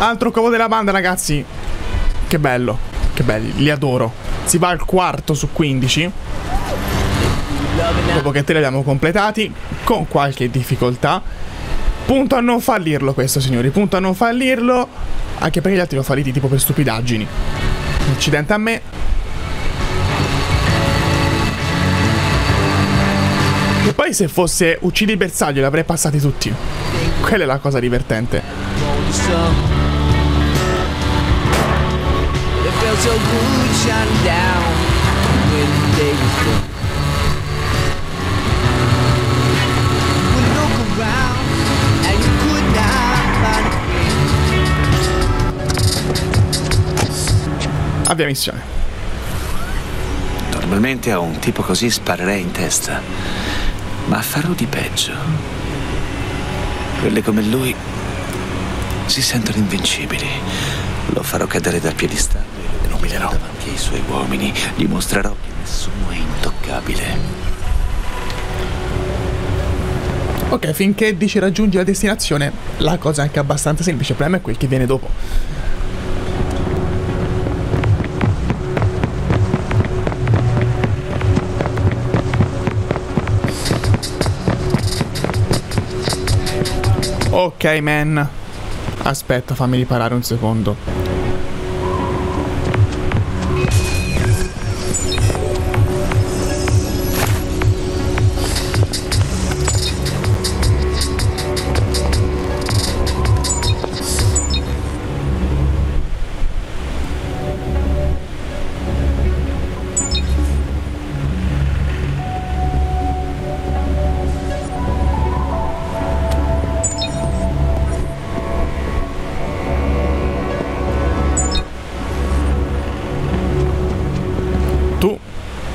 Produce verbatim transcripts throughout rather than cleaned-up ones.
Altro covo della banda, ragazzi. Che bello, che belli, li adoro. Si va al quarto su quindici. Dopo che te li abbiamo completati con qualche difficoltà. Punto a non fallirlo questo, signori. Punto a non fallirlo. Anche perché gli altri li ho falliti tipo per stupidaggini. Incidente a me. E poi se fosse uccidi il bersaglio li avrei passati tutti. Quella è la cosa divertente. Avvia missione. Normalmente a un tipo così sparerei in testa, ma farò di peggio. Quelle come lui si sentono invincibili. Lo farò cadere dal piedistallo. Davanti ai suoi uomini gli mostrerò che nessuno è intoccabile. Ok, finché dici raggiungi la destinazione, la cosa è anche abbastanza semplice. Il problema è quel che viene dopo. Ok, man. Aspetta, fammi riparare un secondo.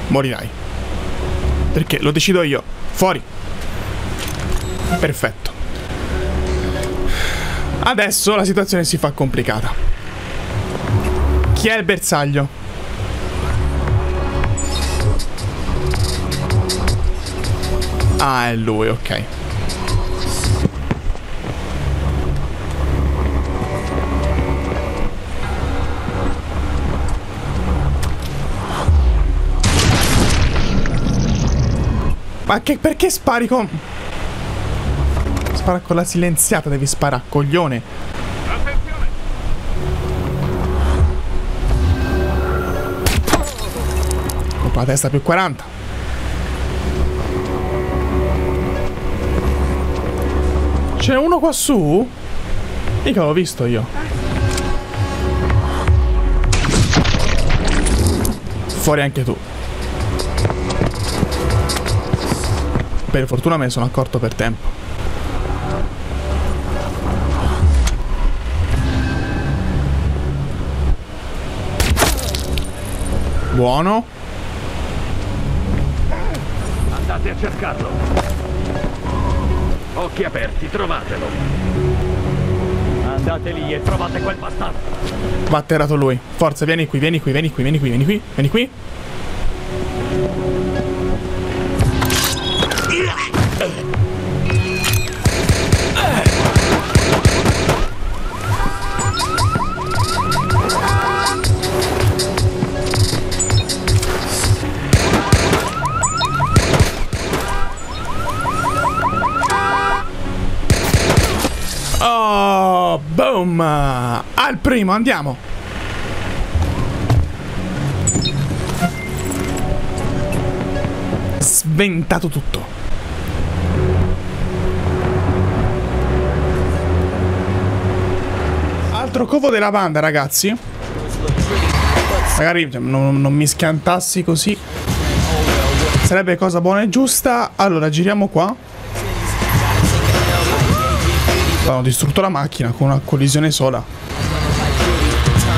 Morirai. Perché lo decido io. Fuori. Perfetto. Adesso la situazione si fa complicata. Chi è il bersaglio? Ah, è lui, ok. Ma che, perché spari con... Spara con la silenziata, devi sparare, coglione. Attenzione. Colpo alla testa più quaranta. C'è uno qua su? Mica l'ho visto io. Fuori anche tu. Per fortuna me ne sono accorto per tempo. Buono. Andate a cercarlo. Occhi aperti, trovatelo. Andate lì e trovate quel bastardo. Va atterrato lui. Forza, vieni qui, vieni qui, vieni qui, vieni qui, vieni qui, vieni qui. Oh, boom! Al primo, andiamo! Sventato tutto. Altro covo della banda, ragazzi. Magari non, non mi schiantassi così. Sarebbe cosa buona e giusta. Allora, giriamo qua. Hanno distrutto la macchina con una collisione sola.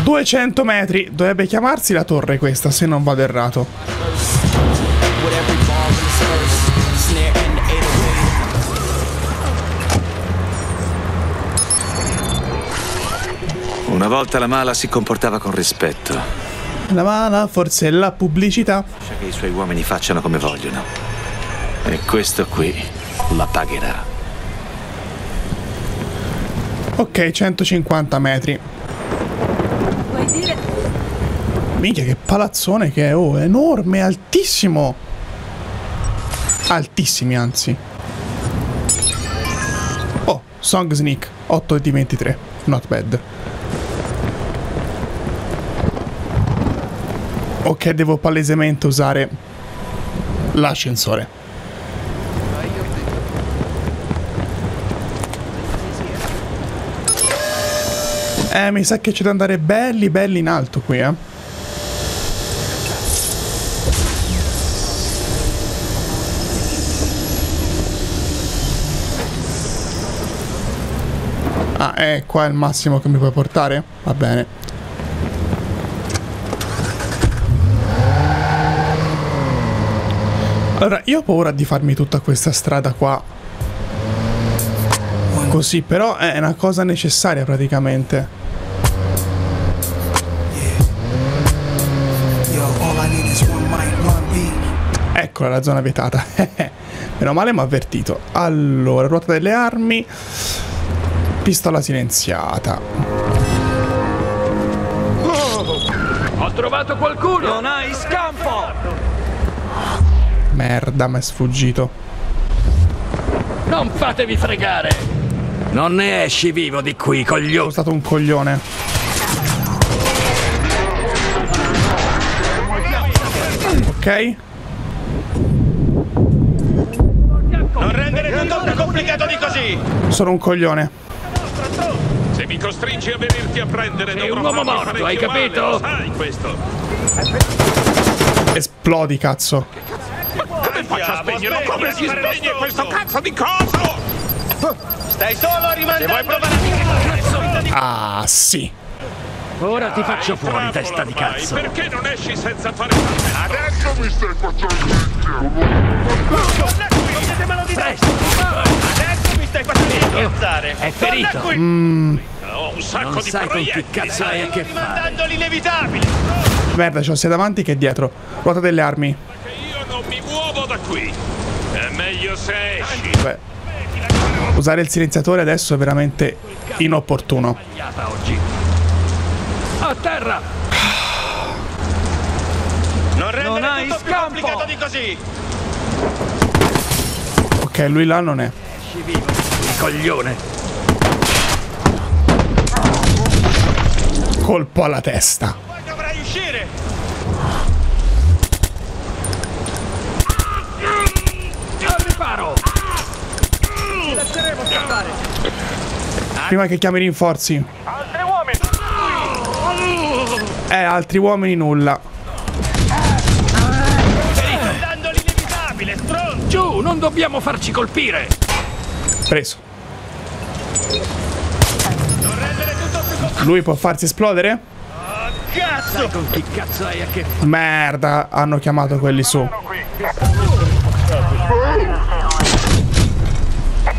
duecento metri. Dovrebbe chiamarsi la torre questa, se non vado errato. Una volta la mala si comportava con rispetto. La mala, forse la pubblicità. Lascia che i suoi uomini facciano come vogliono. E questo qui la pagherà. Ok, centocinquanta metri. Vuoi dire? Minchia, che palazzone che è, oh, è enorme, altissimo. Altissimi, anzi. Oh, Song Sneak, otto di ventitré, not bad. Ok, devo palesemente usare l'ascensore. Eh, mi sa che c'è da andare belli belli in alto qui, eh. Ah, è qua il massimo che mi puoi portare? Va bene. Allora, io ho paura di farmi tutta questa strada qua così, però è una cosa necessaria praticamente. Eccola la zona vietata. Meno male mi ha avvertito. Allora, ruota delle armi, pistola silenziata. Oh, ho trovato qualcuno! Non hai scampo! Merda, mi è sfuggito. Non fatevi fregare. Non ne esci vivo di qui, coglione. Sono stato un coglione. Ok. Non rendere tutto più complicato di così. Sono un coglione. Se mi costringi a venirti a prendere, sei un uomo morto, hai capito? Male, lo sai questo. Esplodi, cazzo. Faccia spegnere, come si spegne questo cazzo di coso? Stai solo rimandando. Se vuoi provare di... Ah, sì. Ora ti faccio fuori, testa di cazzo. Perché non esci senza fare... Adesso mi stai facendo inizio. Presto. Adesso mi stai facendo incazzare. È ferito. Mmm. Non sai con che cazzo hai a che fare. Rimandando l'inevitabile. Merda, c'ho sia davanti che dietro. Ruota delle armi. Mi muovo da qui. È meglio se esci. Beh, usare il silenziatore adesso è veramente inopportuno. A terra. Non rendere tutto più complicato di così. Ok, lui là non è. Esci vivo, coglione. Colpo alla testa. Poi dovrai uscire. Prima che chiami rinforzi. Altri uomini. Eh, altri uomini nulla. Dando l'inevitabile, stronzo. Giù, non dobbiamo farci colpire. Preso. Lui può farsi esplodere? Oh, cazzo. Con chi cazzo hai a che... Merda, hanno chiamato quelli su.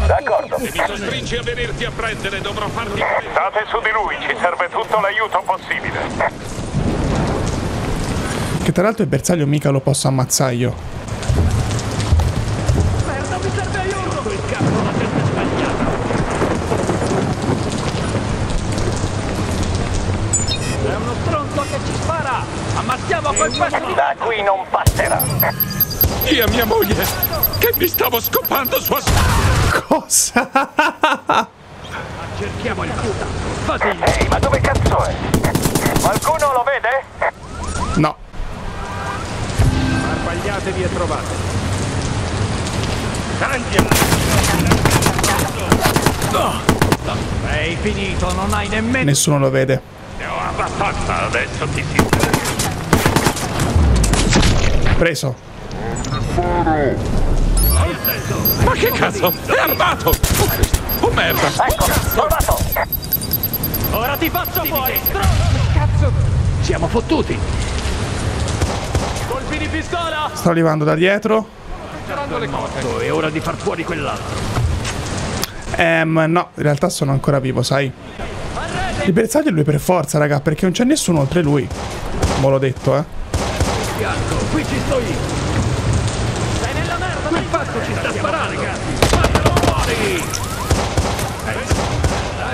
D'accordo. Se mi costringi a venirti a prendere, dovrò farti... State su di lui, ci serve tutto l'aiuto possibile. Che tra l'altro il bersaglio mica lo posso ammazzare io. Merda, mi serve aiuto! Quel cazzo, la testa è sbagliata. È uno stronzo che ci spara! Ammazziamo quel pezzo! Da qui non passerà! Io e mia moglie, che mi stavo scopando sua... Cosa? Cerchiamo il culo. Ehi, ma dove cazzo è? Qualcuno lo vede? No. Arbagliatevi e trovate. Angela! No! Sei finito, non hai nemmeno... Nessuno lo vede. Ne ho abbastanza, adesso ti si... Preso. Ma che cazzo? È armato! Oh merda! Ecco, trovato! Ora ti faccio fuori! Cazzo! Siamo fottuti! Colpi di pistola! Sto arrivando da dietro. È ora di far fuori quell'altro. Ehm, no, in realtà sono ancora vivo, sai? Arrete! Il bersaglio è lui per forza, raga, perché non c'è nessuno oltre lui. Mo l'ho detto, eh. Bianco, qui ci sto io. Sei nella merda, ma il fatto ci sta a sparare, cazzo. Fatelo fuori!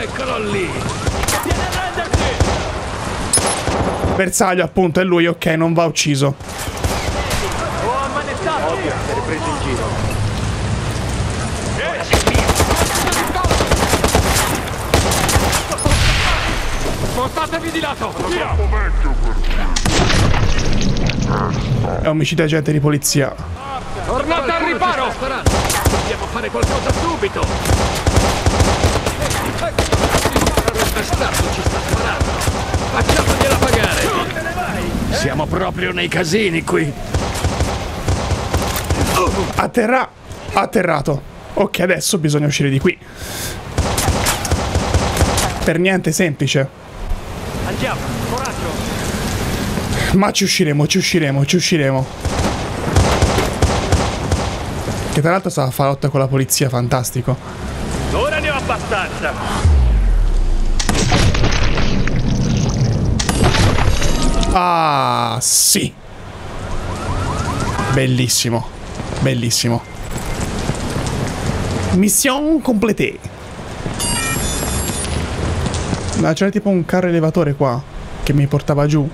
Eccolo lì. Vieni a renderti! Bersaglio, appunto, è lui, ok, non va ucciso. Ho ammanettato! Odio essere preso in giro. Portatevi di lato! Via! È omicidio agente di polizia. Tornate al riparo! Dobbiamo fare qualcosa subito! Il bastardo ci sta sparando! Facciamogliela pagare! Siamo proprio nei casini qui! Atterra... Atterrato. Ok, adesso bisogna uscire di qui. Per niente semplice. Andiamo, coraggio. Ma ci usciremo, ci usciremo, ci usciremo. Che tra l'altro sa fare lotta con la polizia, fantastico. Ora ne ho abbastanza. Ah, sì. Bellissimo, bellissimo. Mission completée. Ma c'era tipo un carro elevatore qua che mi portava giù.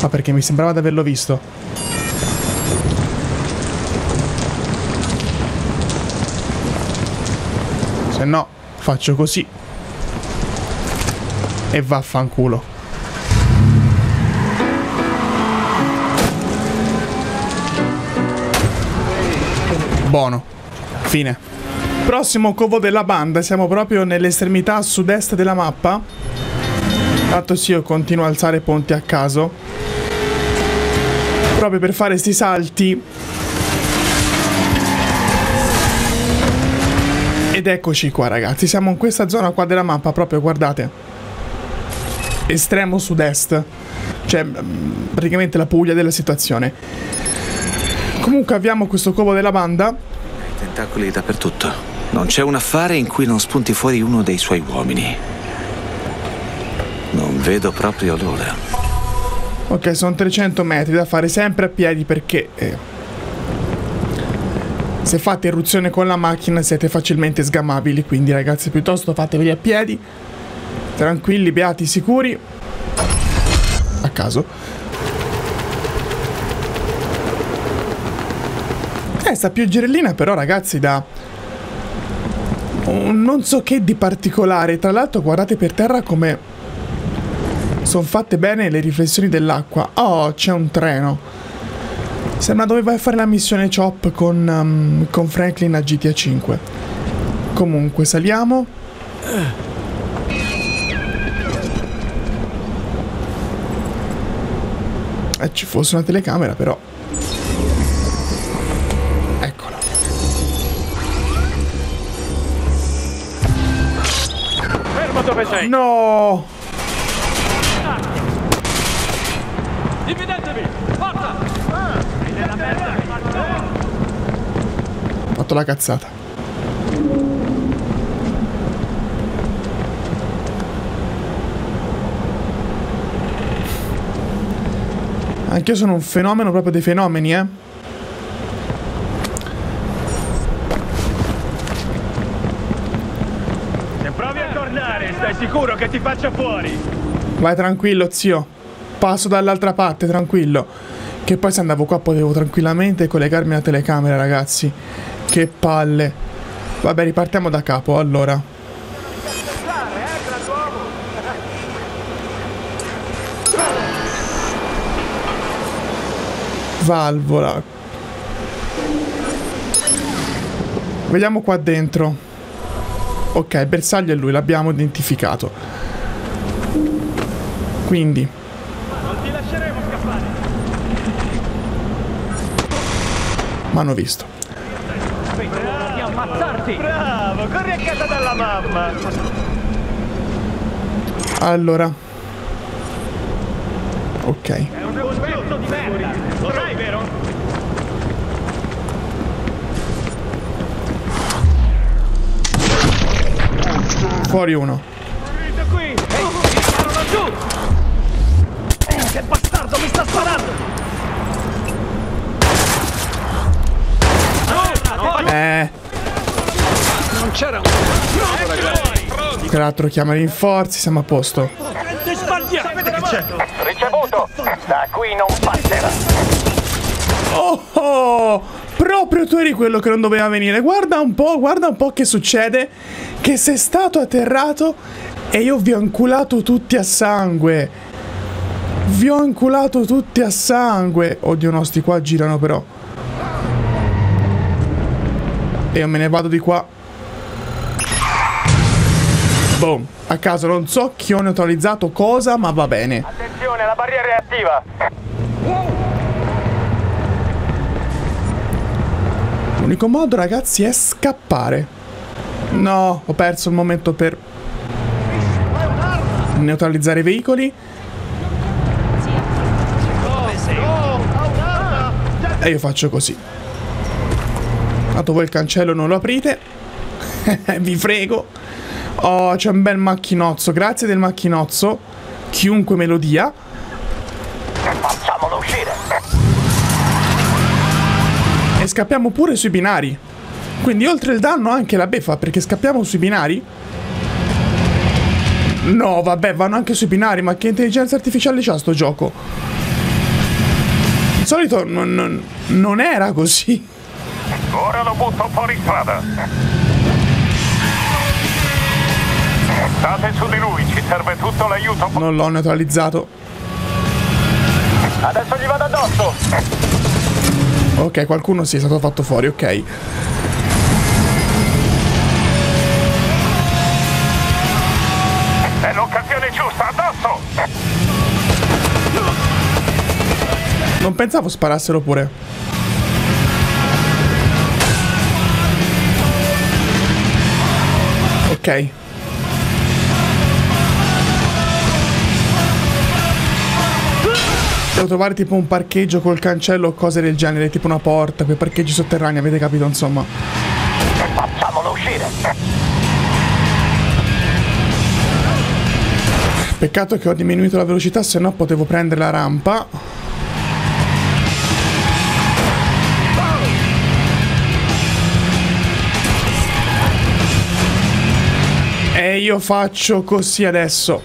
Ma perché mi sembrava di averlo visto. Se no, faccio così. E vaffanculo. Buono. Fine. Prossimo covo della banda, siamo proprio nell'estremità a sud-est della mappa. Tanto sì, io continuo a alzare ponti a caso. Proprio per fare sti salti. Ed eccoci qua, ragazzi, siamo in questa zona qua della mappa, proprio, guardate. Estremo sud-est. Cioè, praticamente la Puglia della situazione. Comunque abbiamo questo covo della banda. Tentacoli dappertutto. Non c'è un affare in cui non spunti fuori uno dei suoi uomini. Non vedo proprio l'ora. Ok, sono trecento metri da fare sempre a piedi perché... Eh, se fate irruzione con la macchina siete facilmente sgamabili, quindi ragazzi piuttosto fatevi a piedi. Tranquilli, beati, sicuri. A caso. Eh, sta più girellina però, ragazzi, da... non so che di particolare. Tra l'altro guardate per terra come sono fatte bene le riflessioni dell'acqua. Oh, c'è un treno. Sembra dove vai a fare la missione Chop con, um, con Franklin a G T A cinque. Comunque saliamo. Eh, ci fosse una telecamera però. Dove sei? No! Dividetevi! Forza! Sei nella merda! Ho fatto la cazzata. Anch'io sono un fenomeno proprio dei fenomeni, eh. Sicuro che ti faccia fuori. Vai tranquillo, zio. Passo dall'altra parte, tranquillo. Che poi se andavo qua potevo tranquillamente collegarmi alla telecamera, ragazzi. Che palle. Vabbè, ripartiamo da capo, allora. Valvola. Vediamo qua dentro. Ok, il bersaglio è lui, l'abbiamo identificato. Quindi non ti lasceremo scappare. M'hanno visto. Bravo, di ammazzarti. Bravo, corri a casa dalla mamma. Allora. Ok. È un concetto di merda. Lo sai, vero? fuori uno. Correte qui! Ehi, mi sparo laggiù! Eh, che bastardo mi sta sparando! Eh. Non c'era un... Pronto, che l'altro chiama rinforzi, siamo a posto. Sapete che c'è? Ricevuto! Da qui non passerà. Oh oh! Proprio tu eri quello che non doveva venire. Guarda un po', guarda un po' che succede. Che sei stato atterrato e io vi ho inculato tutti a sangue. Vi ho inculato tutti a sangue. Oddio no, sti qua girano però. E io me ne vado di qua. Boom. A caso non so chi ho neutralizzato cosa, ma va bene. Attenzione, la barriera è attiva. L'unico modo, ragazzi, è scappare. No, ho perso il momento per neutralizzare i veicoli. E io faccio così. Tanto voi il cancello non lo aprite. Vi frego. Oh, c'è un bel macchinozzo. Grazie del macchinozzo, chiunque me lo dia. Facciamolo uscire. E scappiamo pure sui binari. Quindi oltre il danno anche la beffa, perché scappiamo sui binari. No, vabbè, vanno anche sui binari. Ma che intelligenza artificiale c'ha sto gioco? Di solito non, non, non era così. Ora lo butto fuori strada. State su di lui, ci serve tutto l'aiuto. Non l'ho neutralizzato. Adesso gli vado addosso. Ok, qualcuno si è stato fatto fuori, ok. È l'occasione giusta, addosso. Non pensavo sparassero pure. Ok. Devo trovare tipo un parcheggio col cancello o cose del genere, tipo una porta, quei parcheggi sotterranei, avete capito, insomma. Facciamolo uscire. Peccato che ho diminuito la velocità, se no potevo prendere la rampa. E io faccio così adesso.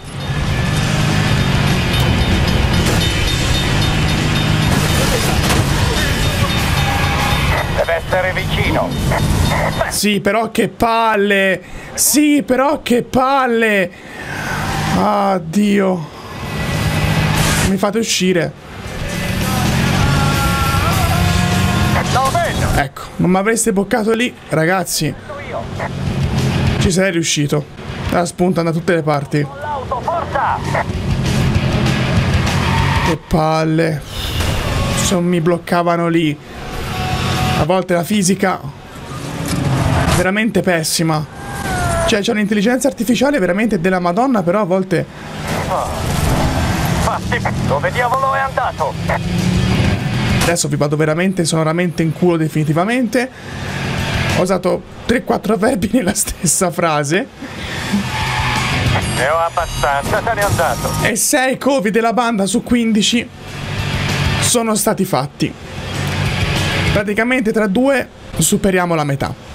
Deve essere vicino. Sì, però che palle. Sì, però che palle. Ah, Dio. Mi fate uscire. Ecco, non mi avreste boccato lì, ragazzi. Ci sei riuscito. La spunta da tutte le parti. Che palle. Se mi bloccavano lì. A volte la fisica veramente pessima. Cioè c'è un'intelligenza artificiale veramente della Madonna, però a volte... Dove diavolo è andato? Adesso vi vado veramente sonoramente in culo definitivamente. Ho usato tre quattro verbi nella stessa frase. Ne ho abbastanza, te ne ho dato. E sei covi della banda su quindici sono stati fatti. Praticamente tra due superiamo la metà.